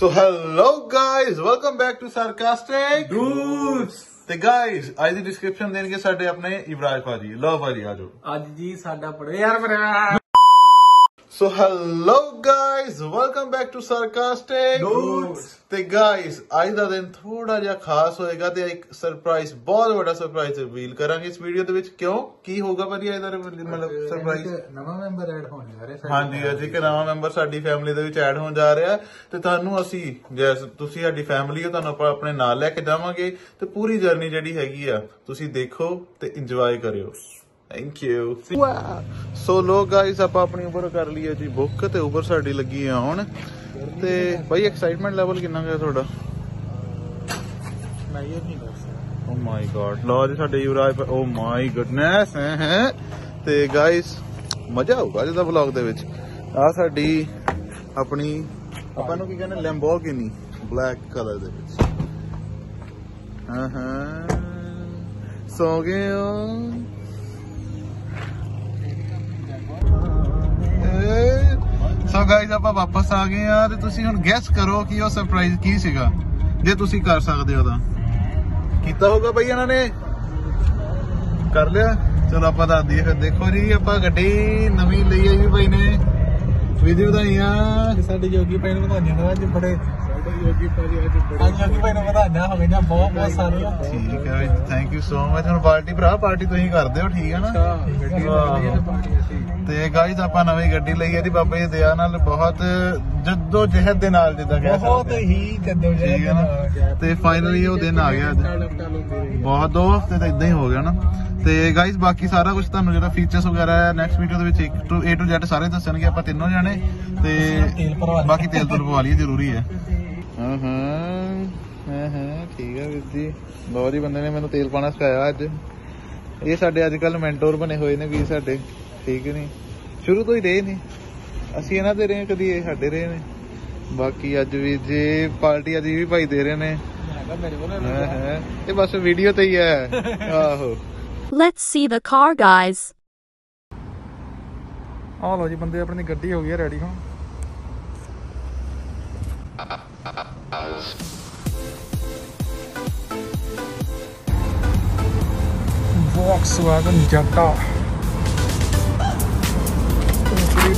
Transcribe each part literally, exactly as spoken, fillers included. So hello guys, welcome back to Sarcastic Dudes. ते guys, आज दी description देंगे साडे अपने इब्राज भाजी, love भाजी आजो। आज जी साडा पढ़े यार बना। So hello guys, welcome back to Sarcastic Dudes. ते guys, आज दा दिन थोड़ा जा खास होएगा ते एक surprise, बहुत बड़ा surprise reveal करांगे इस video दे विच क्यों? की होगा पर ये इधर मतलब surprise? नवा member add होने जा रहे हैं। हाँ जी अजी के नवा member साडी family दे विच add होने जा रहे हैं। ते तानु असी जैसे तुसी साडी family हो तानु पर अपने नाल लेके जावांगे ते पूरी journey जड़ी हैगी आ तुसी देखो ते enjoy करियो। Thank you. सो लो गाइस आप अपनी उबर कर ली है जी बुक ते उबर साडी लगी है हुण ते भाई एक्साइटमेंट लेवल कितना है थोड़ा मैं ये नहीं कर सकता। ओ माय गॉड लो जी साडे युवराज ओ माय गुडनेस हैं ते गाइस मजा आऊगा जदा व्लॉग दे विच आ साडी अपनी ਆਪਾਂ ਨੂੰ ਕੀ ਕਹਿੰਦੇ ਲੈਂਬੋਰਗਿਨੀ ਬਲੈਕ ਕਲਰ ਦੇ ਵਿੱਚ ਹਾਂ ਹਾਂ ਸੋ ਗਏ ਹੋ सो गाइज आप वापस आ गए हैं तो तुसी हुन गैस करो कि वो सरप्राइज की सीगा जे तुसी कर सकदे हो तां कीता होगा भाई इन्हां ने कर लिया। चलो आप दस दिए फिर देखो जी आप गड्डी नवी लई आई भाई ने विधि बधाइयां साडे योगी भाई ने बधाइयां अज बड़े साडे योगी भाई अज बड़े योगी भाई ने बधाइयां हो गईयां बहुत बहुत सारियां। ठीक है भाई थैंक यू सो मच। हुन पार्टी भरा पार्टी तुसीं करदे हो ठीक है ना गड्डी वाली पार्टी असीं ਤੇ ਗਾਇਜ਼ ਆਪਾਂ ਨਵੀਂ ਗੱਡੀ ਲਈ ਹੈ ਦੀ ਬਾਬਾ ਜੀ ਦਇਆ ਨਾਲ ਬਹੁਤ ਜੱਦੋ ਜਹਿਦ ਦੇ ਨਾਲ ਜਿੱਦਾਂ ਕਹਿ ਸਕਦੇ ਬਹੁਤ ਹੀ ਜੱਦੋ ਜਹਿਦ ਤੇ ਫਾਈਨਲੀ ਉਹ ਦਿਨ ਆ ਗਿਆ ਬਹੁਤ ਦੋਸਤ ਤੇ ਇਦਾਂ ਹੀ ਹੋ ਗਿਆ ਨਾ। ਤੇ ਗਾਇਜ਼ ਬਾਕੀ ਸਾਰਾ ਕੁਝ ਤੁਹਾਨੂੰ ਜਿਹੜਾ ਫੀਚਰਸ ਵਗੈਰਾ ਹੈ ਨੈਕਸਟ ਵੀਡੀਓ ਦੇ ਵਿੱਚ ਇੱਕ ਟੂ A to Z ਸਾਰੇ ਦੱਸਣਗੇ ਆਪਾਂ ਤਿੰਨੋਂ ਜਾਣੇ ਤੇ ਬਾਕੀ ਤੇਲ ਤੋਂ ਪਵਾ ਲਈਏ ਜ਼ਰੂਰੀ ਹੈ। ਹਾਂ ਹਾਂ ਹਾਂ ਠੀਕ ਹੈ ਵੀਰ ਜੀ ਬਹੁਤ ਹੀ ਬੰਦੇ ਨੇ ਮੈਨੂੰ ਤੇਲ ਪਾਣਾ ਸਿਖਾਇਆ ਅੱਜ ਇਹ ਸਾਡੇ ਅੱਜ ਕੱਲ ਮੈਂਟੋਰ ਬਣੇ ਹੋਏ ਨੇ ਵੀ ਸਾਡੇ ठीक नहीं शुरू तो ही रहे ने असि इन्हों दे रहे कभी साडे रहे ने बाकी अज भी जे पार्टी अज भी भाई दे रहे ने बस वीडियो ते ही है। आहो let's see the car guys. आ लो जी बंदे अपनी गड्डी हो गई है रेडी हुण Volkswagen Jetta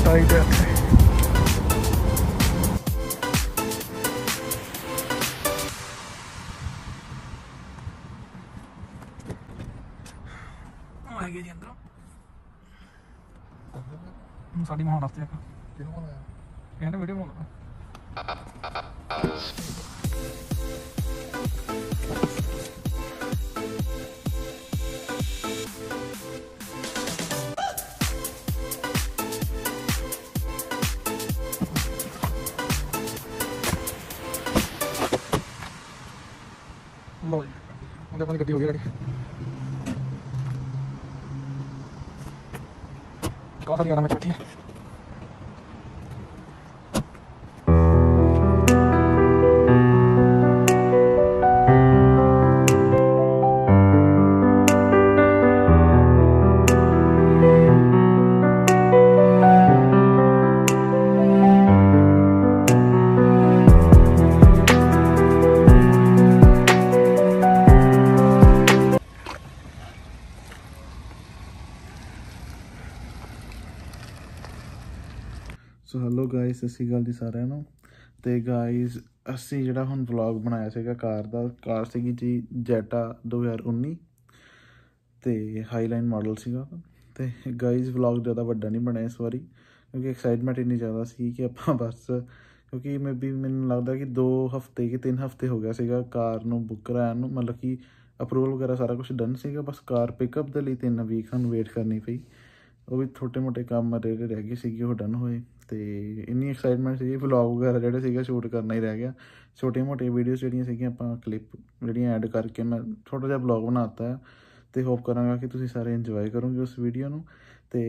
टाइट है। साड़ी महान आस्ते कहने वीडियो बना गड्डी हो गई काफी ज्यादा में बैठी है। सो हैलो गाइज सत श्री अकाल जी सारिआं नूं। ते गाइज असीं जिहड़ा हुण व्लॉग बनाया सीगा कार दा कार सीगी जी जैटा दो हज़ार उन्नीस ते हाईलाइन मॉडल सीगा। ते गाइज व्लॉग ज़्यादा वड्डा नहीं बने इस बारी क्योंकि एक्साइटमेंट इन्नी ज़्यादा सी कि आपां बस क्योंकि मे बी मैनूं लगदा कि दो हफ्ते कि तीन हफ्ते हो गया सीगा कार नूं बुक कराया नूं मतलब कि अप्रूवल वगैरह सारा कुछ डन सीगा बस कार पिकअप दे लई तीन वीक सानूं वेट करनी पई ਉਹ ਵੀ ਛੋਟੇ ਮੋਟੇ ਕੰਮ ਜਿਹੜੇ ਰਹਿ ਗਏ ਸੀਗੇ ਉਹ ਡਨ ਹੋਏ ਤੇ ਇੰਨੀ ਐਕਸਾਈਟਮੈਂਟ ਸੀ ਵਲੌਗ ਵਗੈਰਾ ਜਿਹੜੇ ਸੀਗਾ ਸ਼ੂਟ ਕਰਨਾ ਹੀ ਰਹਿ ਗਿਆ ਛੋਟੇ ਮੋਟੇ ਵੀਡੀਓਜ਼ ਜਿਹੜੀਆਂ ਸੀਗੀਆਂ ਆਪਾਂ ਕਲਿੱਪ ਜਿਹੜੀਆਂ ਐਡ ਕਰਕੇ ਮੈਂ ਛੋਟਾ ਜਿਹਾ ਵਲੌਗ ਬਣਾਤਾ ਹੈ ਤੇ ਹੋਪ ਕਰਾਂਗਾ ਕਿ ਤੁਸੀਂ ਸਾਰੇ ਇੰਜੋਏ ਕਰੋਗੇ ਉਸ ਵੀਡੀਓ ਨੂੰ। ਤੇ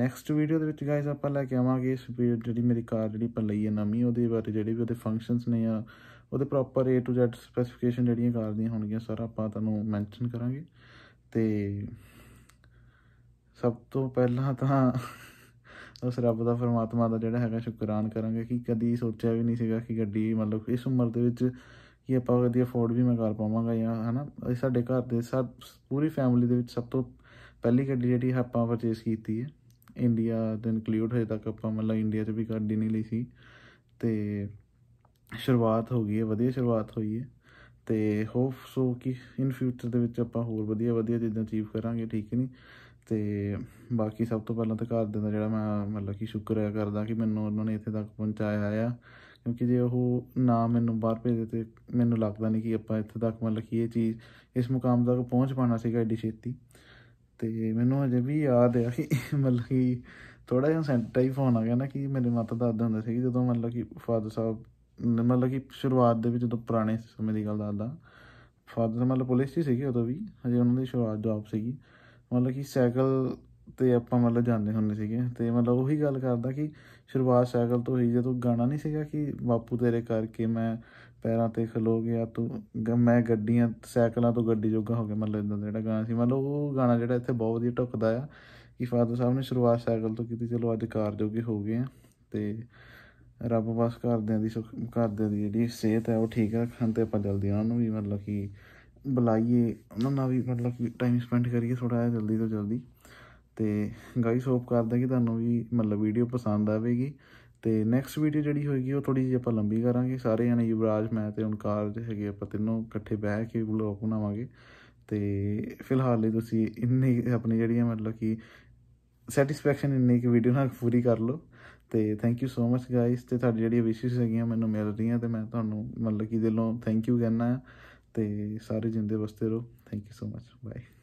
ਨੈਕਸਟ ਵੀਡੀਓ ਦੇ ਵਿੱਚ ਗਾਇਸ ਆਪਾਂ ਲੈ ਕੇ ਆਵਾਂਗੇ ਜਿਹੜੀ ਮੇਰੀ ਕਾਰ ਜਿਹੜੀ ਆਪਾਂ ਲਈ ਹੈ ਨਵੀਂ ਉਹਦੇ ਬਾਰੇ ਜਿਹੜੇ ਵੀ ਉਹਦੇ ਫੰਕਸ਼ਨਸ ਨੇ ਆ ਉਹਦੇ proper A to Z specification ਜਿਹੜੀਆਂ ਕਾਰ ਦੀਆਂ ਹੋਣਗੀਆਂ ਸਾਰਾ ਆਪਾਂ ਤੁਹਾਨੂੰ ਮੈਂਸ਼ਨ ਕਰਾਂਗੇ। ਤੇ सब तो पहला उस रब का परमात्मा का जोड़ा है शुकरान करा कि कभी सोचा भी नहीं सीगा कि गड्डी मतलब इस उम्र के कि आप कभी अफोर्ड भी मैं कर पावांगा या है ना। साढ़े घर के सब पूरी फैमिली सब तो पहली गड्डी जी आप परचेज की है इंडिया तो इनकलूड हजे तक आप मतलब इंडिया भी गाड़ी नहीं ली सी तो शुरुआत हो गई है वधिया शुरुआत हुई है तो होप सो कि इन फ्यूचर के आप होर वधिया वधिया चीज़ां अचीव करांगे ठीक है नहीं। तो बाकी सब तो पहला तो घरदियां दा जिहड़ा मैं मतलब कि शुक्र है करदा कि मैनूं उन्होंने इत्थे तक पहुँचाया आ क्योंकि जे वह ना मैनूं बाहर भेजदे तो मैनूं लगदा नहीं कि आपां इत्थे तक मतलब कि ये चीज़ इस मुकाम तक पहुँच पाना सीगा एड्डी छेती। तो मैनूं अजे भी याद है कि मतलब कि थोड़ा जिहा सेंटा ही फोन आ गया ना कि मेरे माता दादा हुंदा सी जदों मतलब कि फादर साहब मतलब कि शुरुआत के जो पुराने समय की गल दसदा फादर मतलब पुलिस ही सीगे उदों भी हजे उन्होंने शुरुआत जॉब सीगी मतलब कि सैकल तो आप मतलब जाते होंगे सीगे तो मतलब वही गल करता कि शुरुआत सैकल तो ही जो गाना नहीं सीगा कि बापू तेरे करके मैं पैरों पर खलो गया तो मैं गड्डियां सैकलों तो गड्डी जोगा हो गया मतलब इदा का जो गाना सी मतलब वो गाना जो इतने बहुत वधिया ढुकता है कि फादर साहब ने शुरुआत सैकल तो की चलो अज कार जोगे हो गए हैं। तो रब बस घरदियां दी सुख घरदियां दी जिहड़ी सेहत है वो ठीक रखन ते आपां जल्दी उन्होंने भी मतलब कि बुलाइए उन्होंने भी मतलब कि टाइम स्पेंड करिए थोड़ा जहा जल्दी तो जल्दी। तो गाइस होप करदा कि तुहानूं भी मतलब वीडियो पसंद आएगी तो नैक्सट वीडियो जिहड़ी होएगी वो थोड़ी जी आपां लंबी करांगे सारे जाने युवराज मैं ते ओंकार जे हैगे आपां तीनों इकट्ठे बह के व्लॉग बनावांगे। तो फिलहाल लई तुसीं इन्नी अपनी जिहड़ी मतलब कि सैटिस्फैक्शन इन्नी कि वीडियो नाल पूरी कर लो। तो thank you so much guys तो तुहाडी जिहड़ी विशिज़ हैगियां मैनूं मिल रही तो मैं तुहानूं मतलब कि दिलों थैंक यू कहना। तो सारे जिंदे बसते रहो thank you so much bye.